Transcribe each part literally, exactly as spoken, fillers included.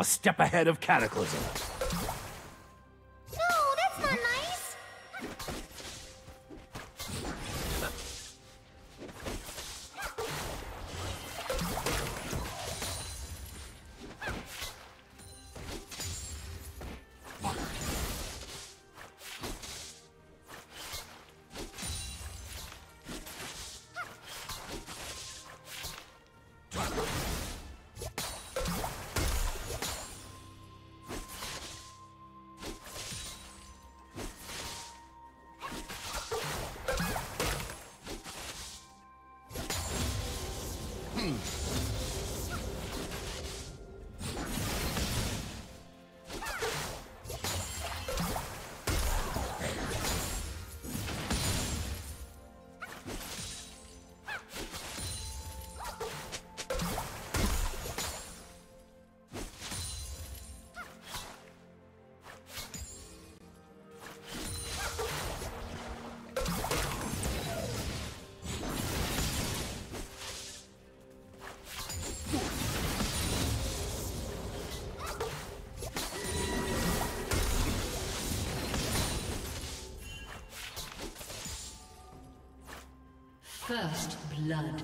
A step ahead of Cataclysm. First blood.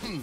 Hmm.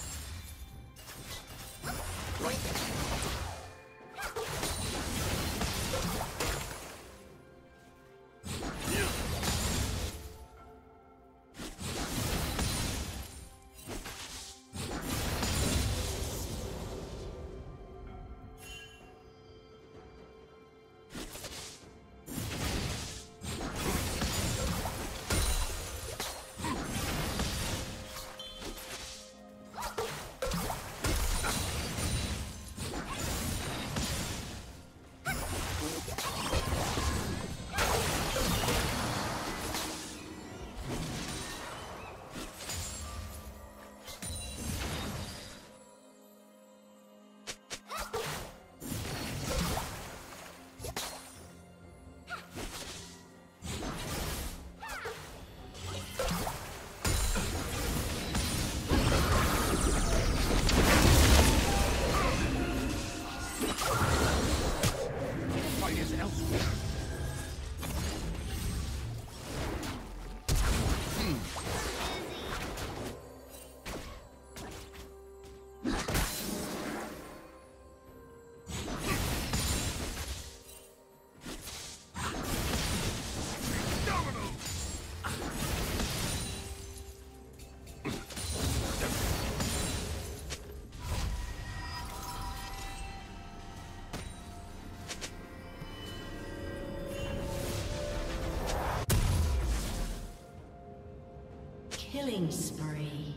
Killing spree.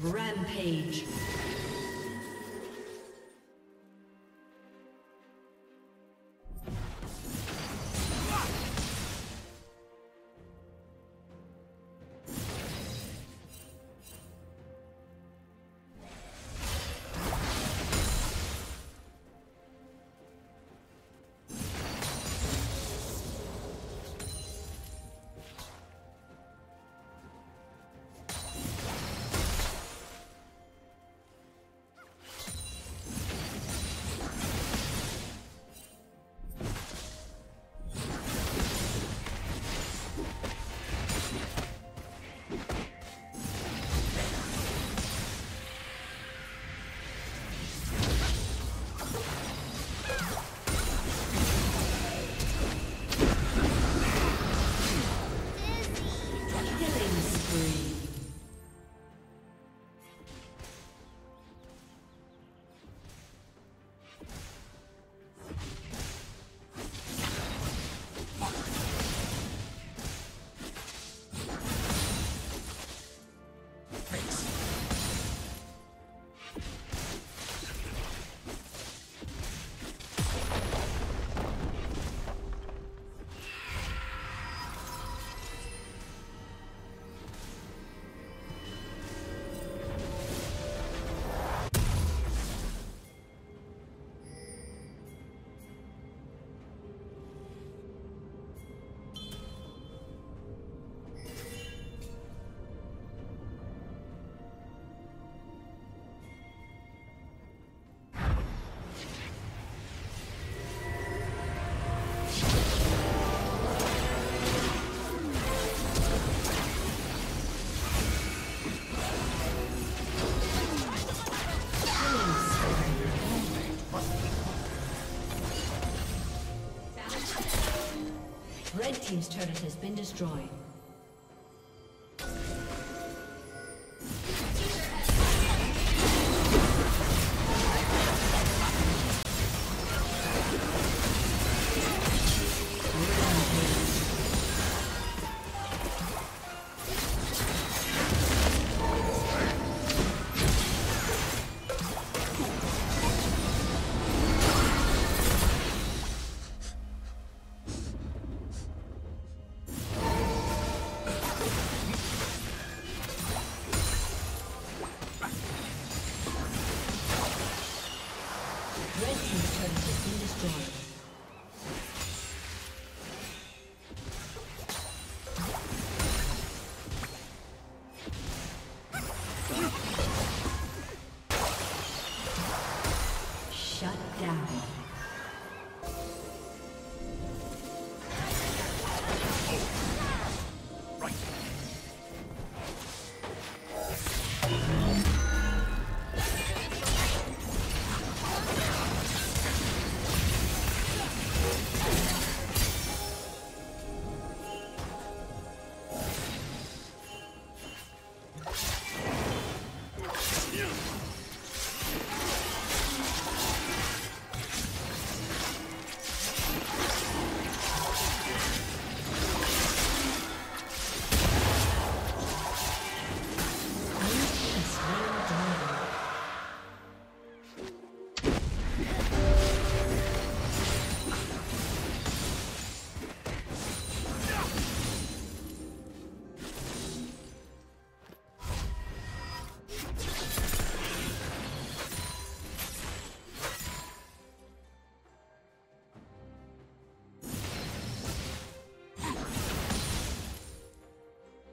Rampage. turret has been destroyed.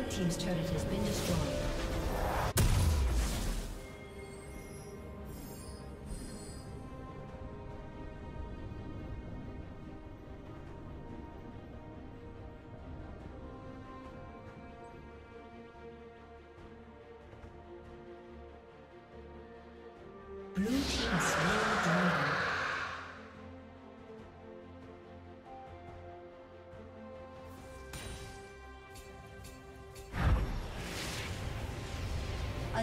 Red Team's turret has been destroyed. A